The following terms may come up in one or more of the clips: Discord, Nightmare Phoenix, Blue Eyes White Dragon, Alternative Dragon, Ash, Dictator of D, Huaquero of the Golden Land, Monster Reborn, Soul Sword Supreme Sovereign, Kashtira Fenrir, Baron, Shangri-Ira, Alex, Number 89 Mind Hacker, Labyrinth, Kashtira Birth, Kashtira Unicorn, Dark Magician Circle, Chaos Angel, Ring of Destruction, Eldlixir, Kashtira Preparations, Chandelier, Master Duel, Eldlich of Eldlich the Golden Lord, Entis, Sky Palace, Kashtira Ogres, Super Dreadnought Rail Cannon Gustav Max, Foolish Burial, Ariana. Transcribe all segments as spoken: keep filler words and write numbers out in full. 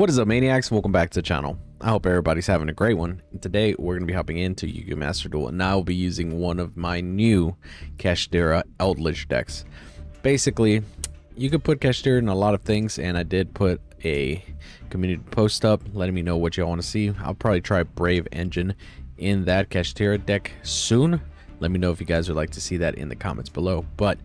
What is up, maniacs? Welcome back to the channel. I hope everybody's having a great one. And today we're going to be hopping into Yu-Gi-Oh! Master Duel, and I will be using one of my new Kashtira Eldlich decks. Basically, you could put Kashtira in a lot of things, and I did put a community post up letting me know what y'all want to see. I'll probably try Brave Engine in that Kashtira deck soon. Let me know if you guys would like to see that in the comments below. But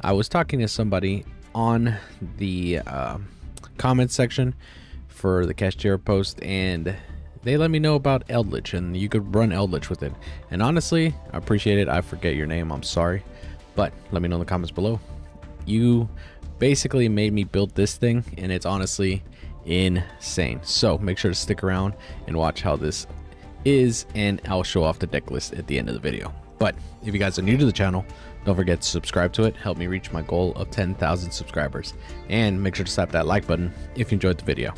I was talking to somebody on the uh, comments section for the Kashtira post, and they let me know about Eldlich, and you could run Eldlich with it. And honestly, I appreciate it. I forget your name, I'm sorry, but let me know in the comments below. You basically made me build this thing, and it's honestly insane. So make sure to stick around and watch how this is, and I'll show off the deck list at the end of the video. But if you guys are new to the channel, don't forget to subscribe to it. Help me reach my goal of ten thousand subscribers. And make sure to slap that like button if you enjoyed the video.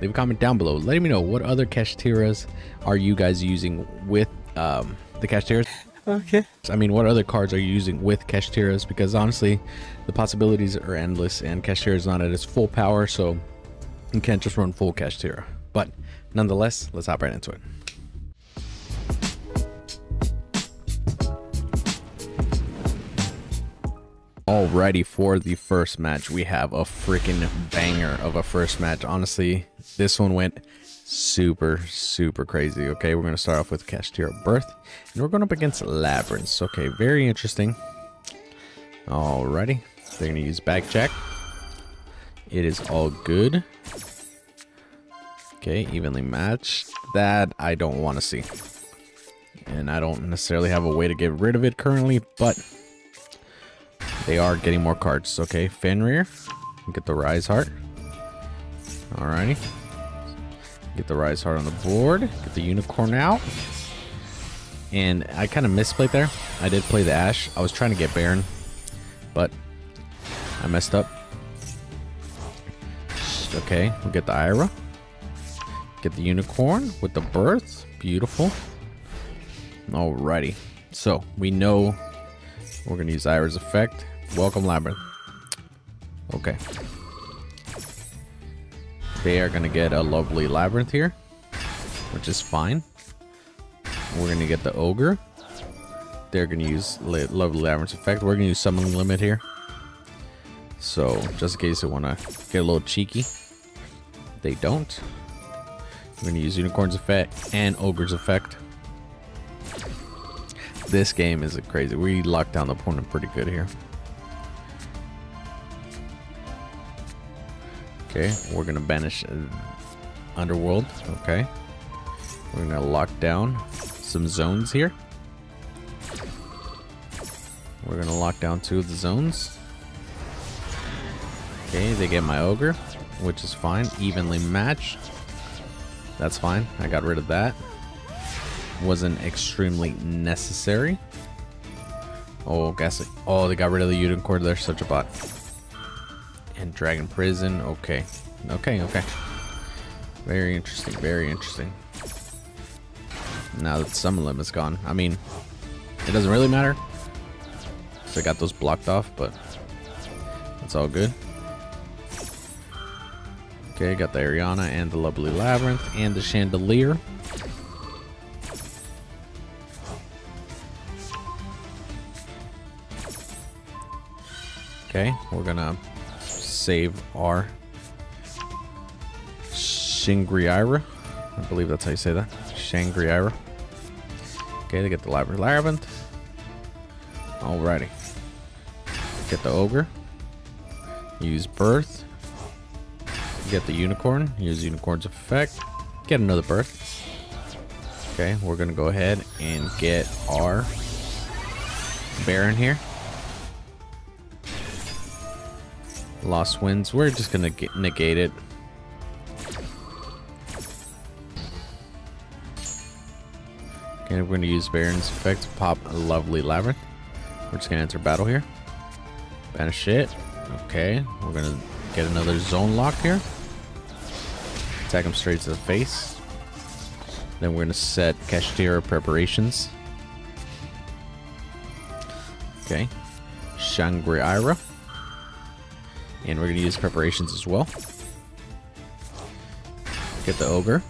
Leave a comment down below letting me know what other Kashtiras are you guys using with um, the Kashtiras. Okay. I mean, what other cards are you using with Kashtiras? Because honestly, the possibilities are endless, and Kashtira is not at its full power, so you can't just run full Kashtira. But nonetheless, let's hop right into it. Alrighty, for the first match, we have a freaking banger of a first match. Honestly, this one went super, super crazy. Okay, we're going to start off with Kashtira Birth, and we're going up against Labyrinth. Okay, very interesting. Alrighty, they're going to use backjack. It is all good. Okay, evenly matched. That I don't want to see. And I don't necessarily have a way to get rid of it currently, but they are getting more cards. Okay, Fenrir. Get the Rise Heart. Alrighty. Get the Rise Heart on the board. Get the Unicorn out. And I kind of misplayed there. I did play the Ash. I was trying to get Baron, but I messed up. Okay, we'll get the Ira. Get the Unicorn with the Birth. Beautiful. Alrighty. So, we know we're going to use Ira's effect. Welcome, Labyrinth. Okay. They are going to get a lovely Labyrinth here, which is fine. We're going to get the Ogre. They're going to use la lovely Labyrinth's effect. We're going to use Summoning Limit here. So, just in case they want to get a little cheeky, they don't. We're going to use Unicorn's effect and Ogre's effect. This game is crazy. We locked down the opponent pretty good here. Okay, we're gonna banish Underworld. Okay, we're gonna lock down some zones here. We're gonna lock down two of the zones. Okay, they get my Ogre, which is fine. Evenly matched. That's fine. I got rid of that. Wasn't extremely necessary. Oh, guess it. Oh, they got rid of the Unicorn. They're such a bot. And Dragon Prison. Okay. Okay, okay. Very interesting. Very interesting. Now that Summon Limit's gone. I mean, it doesn't really matter. So I got those blocked off, but it's all good. Okay, got the Ariana and the lovely Labyrinth and the Chandelier. Okay, we're gonna save our Shangri-Ira. I believe that's how you say that. Shangri-Ira. Okay, they get the Labyrinth. Alrighty. Get the Ogre. Use Birth. Get the Unicorn. Use Unicorn's effect. Get another Birth. Okay, we're gonna go ahead and get our Baron here. Lost wins. We're just gonna get, negate it. Okay, we're gonna use Baron's effect to pop a lovely Labyrinth. We're just gonna enter battle here. Banish it. Okay, we're gonna get another zone lock here. Attack him straight to the face. Then we're gonna set Kashtira Preparations. Okay, Shangri-Ira. And we're going to use Preparations as well. Get the Ogre.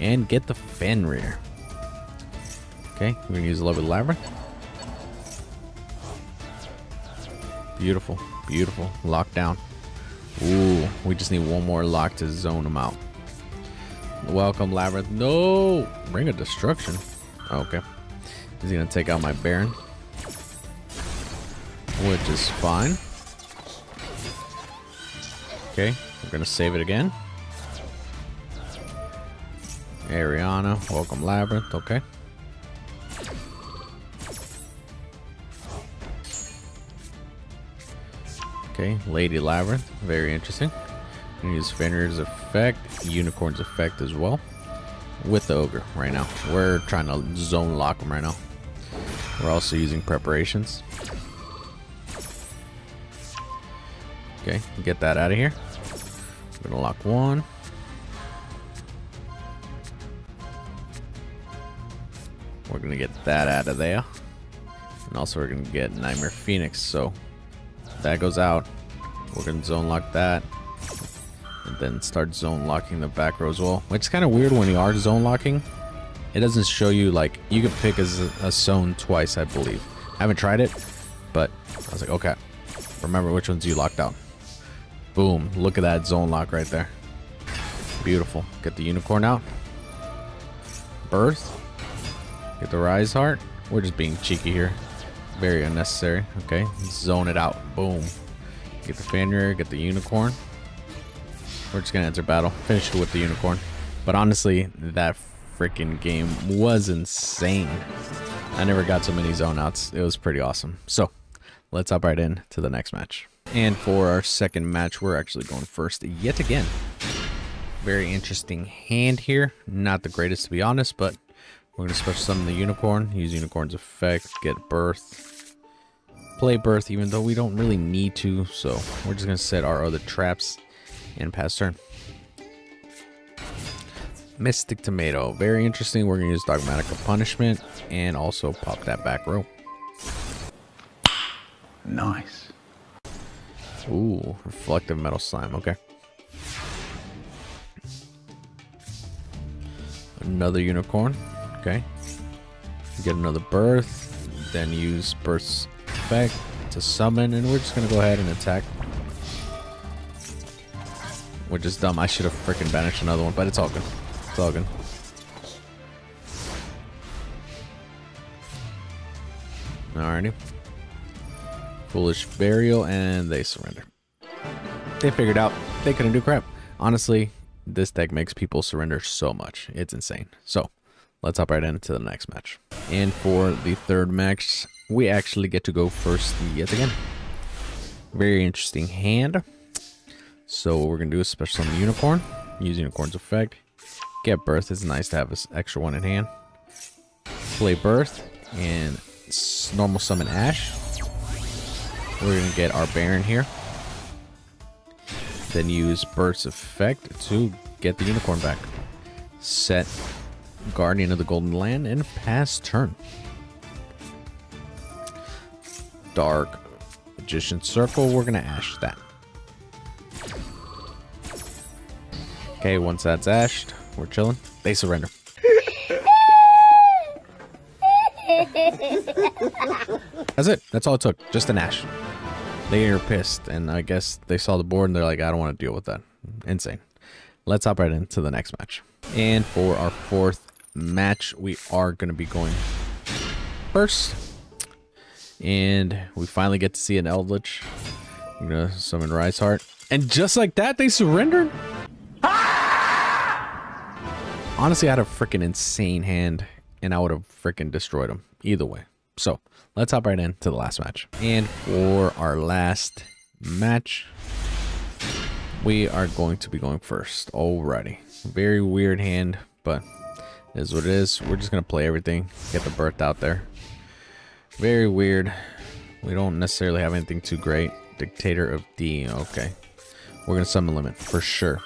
And get the Fenrir. Okay, we're going to use a little bit of Labyrinth. Beautiful, beautiful. Lockdown. Ooh, we just need one more lock to zone them out. Welcome, Labyrinth. No! Ring of Destruction. Okay. He's going to take out my Baron. Which is fine. Okay, we're going to save it again. Ariana, welcome, Labyrinth. Okay. Okay, Lady Labyrinth. Very interesting. I'm going to use Fenrir's effect, Unicorn's effect as well. With the Ogre right now. We're trying to zone lock them right now. We're also using preparations. Okay, get that out of here. We're going to lock one. We're going to get that out of there. And also we're going to get Nightmare Phoenix. So that goes out. We're going to zone lock that. And then start zone locking the back row as well. It's kind of weird when you are zone locking. It doesn't show you, like, you can pick a, a zone twice, I believe. I haven't tried it, but I was like, okay. Remember which ones you locked out. Boom. Look at that zone lock right there. Beautiful. Get the Unicorn out. Birth. Get the Rise Heart. We're just being cheeky here. Very unnecessary. Okay. Zone it out. Boom. Get the Fenrir. Get the Unicorn. We're just going to enter battle. Finish it with the Unicorn. But honestly, that freaking game was insane. I never got so many zone outs. It was pretty awesome. So let's hop right in to the next match. And for our second match, we're actually going first yet again. Very interesting hand here. Not the greatest, to be honest, but we're going to special summon the Unicorn. Use Unicorn's effect. Get Birth. Play Birth, even though we don't really need to. So we're just going to set our other traps. And pass turn. Mystic Tomato. Very interesting. We're going to use Dogmatica Punishment. And also pop that back row. Nice. Ooh. Reflective Metal Slime. Okay. Another Unicorn. Okay. Get another Birth. Then use Birth's effect to summon. And we're just going to go ahead and attack. Which is dumb. I should have freaking banished another one, but it's all good. It's all good. Alrighty. Foolish Burial, and they surrender. They figured out they couldn't do crap. Honestly, this deck makes people surrender so much. It's insane. So, let's hop right into the next match. And for the third match, we actually get to go first yet again. Very interesting hand. So what we're going to do is special summon the Unicorn. Use Unicorn's effect. Get Birth. It's nice to have this extra one in hand. Play Birth. And normal summon Ash. We're going to get our Baron here. Then use Birth's effect to get the Unicorn back. Set Guardian of the Golden Land and pass turn. Dark Magician Circle. We're going to Ash that. Okay, once that's ashed, we're chilling. They surrender. That's it. That's all it took. Just an ash. They are pissed, and I guess they saw the board, and they're like, I don't want to deal with that. Insane. Let's hop right into the next match. And for our fourth match, we are going to be going first. And we finally get to see an Eldlich. I'm going to summon Rise Heart. And just like that, they surrendered. Honestly, I had a freaking insane hand, and I would have freaking destroyed him either way. So let's hop right into the last match. And for our last match, we are going to be going first. Alrighty. Very weird hand, but it is what it is. We're just going to play everything. Get the Birth out there. Very weird. We don't necessarily have anything too great. Dictator of D. Okay. We're going to summon limit for sure.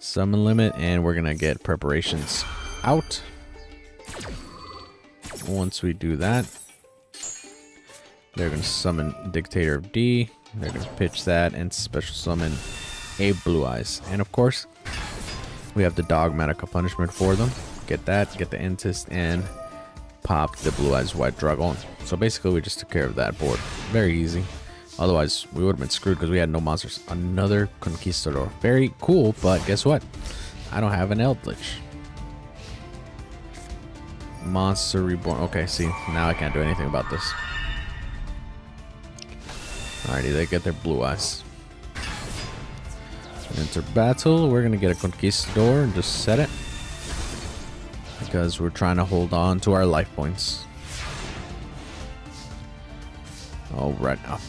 Summon limit, and we're gonna get preparations out. Once we do that, they're gonna summon Dictator of D. They're gonna pitch that and special summon a Blue Eyes. And of course, we have the Dogmatica Punishment for them. Get that, get the Entist, and pop the Blue Eyes White Dragon. So basically, we just took care of that board. Very easy. Otherwise, we would have been screwed because we had no monsters. Another Conquistador. Very cool, but guess what? I don't have an Eldlich. Monster Reborn. Okay, see, now I can't do anything about this. Alrighty, they get their Blue Eyes. Enter battle. We're gonna get a Conquistador and just set it, because we're trying to hold on to our life points. Oh, right. Oh,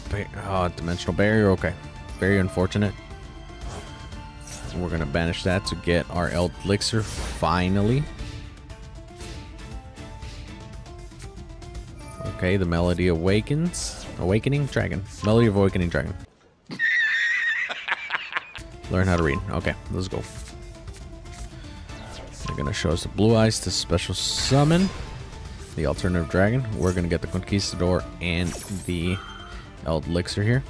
oh, Dimensional Barrier. Okay. Very unfortunate. We're going to banish that to get our Eldlixir finally. Okay, the Melody Awakens. Awakening Dragon. Melody of Awakening Dragon. Learn how to read. Okay, let's go. They're going to show us the Blue Eyes to special summon the Alternative Dragon. We're going to get the Conquistador and the Eldlixir here.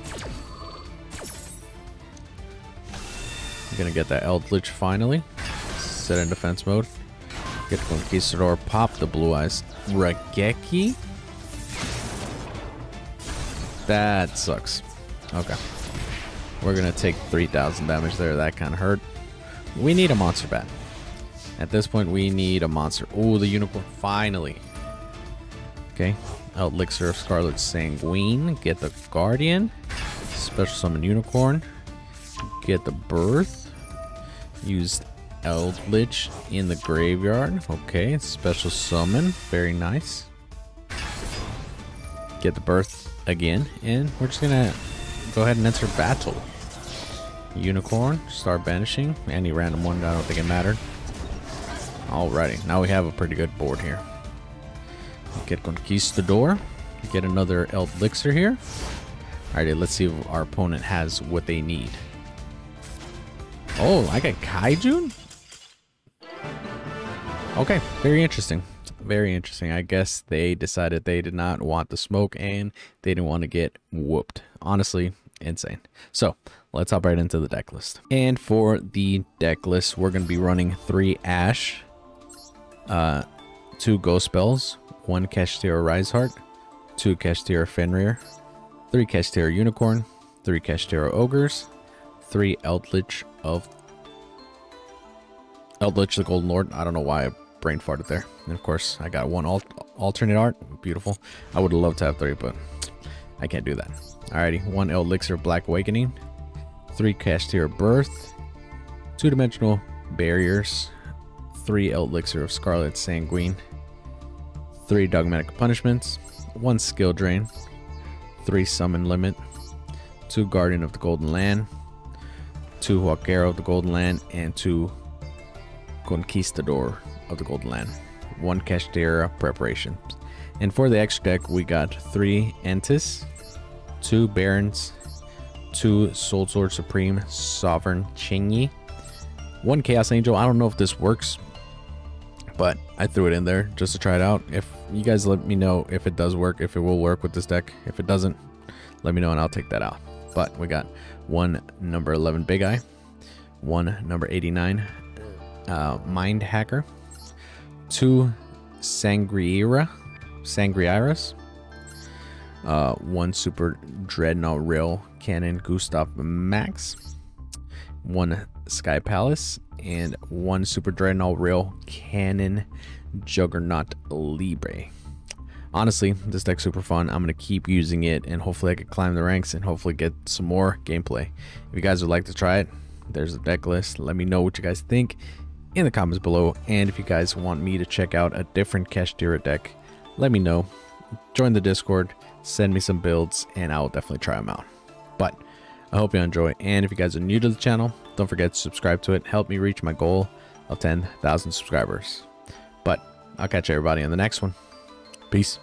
I'm going to get that Eldlich finally. Set in defense mode. Get the Conquistador, pop the Blue Eyes. Rageki? That sucks. Okay. We're going to take three thousand damage there. That kind of hurt. We need a monster bat. At this point, we need a monster. Oh, the Unicorn finally. Okay, Elixir of Scarlet Sanguine, get the Guardian, special summon Unicorn, get the Birth, use Eldlich in the graveyard, okay, special summon, very nice. Get the Birth again, and we're just gonna go ahead and enter battle. Unicorn, start banishing, any random one, I don't think it mattered. Alrighty, now we have a pretty good board here. Get Conquistador, get another Eldlixir here. Alrighty, let's see if our opponent has what they need. Oh, I got Kaijun? Okay, very interesting. Very interesting. I guess they decided they did not want the smoke and they didn't want to get whooped. Honestly, insane. So, let's hop right into the deck list. And for the deck list, we're going to be running three Ash, uh, two Ghost Spells, one Kashtira Rise Heart, two Kashtira Fenrir, three Kashtira Unicorn, three Kashtira Ogres, three Eldlich of... Eldlich the Golden Lord. I don't know why I brain farted there. And of course, I got one alt alternate art. Beautiful. I would love to have three, but I can't do that. Alrighty, one Eldlixir Black Awakening, three Kashtira Birth, two Dimensional Barriers, three Eldlixir of Scarlet Sanguine, three Dogmatic Punishments, one Skill Drain, three Summon Limit, two Guardian of the Golden Land, two Huaquero of the Golden Land, and two Conquistador of the Golden Land, one Kashtira Preparations. And for the extra deck, we got three Entis, two Barons, two Soul Sword Supreme, Sovereign Chingyi, one Chaos Angel. I don't know if this works, but I threw it in there just to try it out. If you guys let me know if it does work, if it will work with this deck. If it doesn't, let me know and I'll take that out. But we got one number eleven Big Eye, one number eighty-nine uh, Mind Hacker, two Shangri-Ira, Shangri-Iras, uh, one Super Dreadnought Rail Cannon Gustav Max, one Sky Palace, and one Super Dreadnought Rail Cannon Juggernaut Libre. Honestly, this deck's super fun. I'm going to keep using it, and hopefully I can climb the ranks and hopefully get some more gameplay. If you guys would like to try it, there's the deck list. Let me know what you guys think in the comments below, and if you guys want me to check out a different Kashtira deck, let me know. Join the Discord, send me some builds, and I'll definitely try them out. But I hope you enjoy, and if you guys are new to the channel, don't forget to subscribe to it. Help me reach my goal of ten thousand subscribers. But I'll catch everybody in the next one. Peace.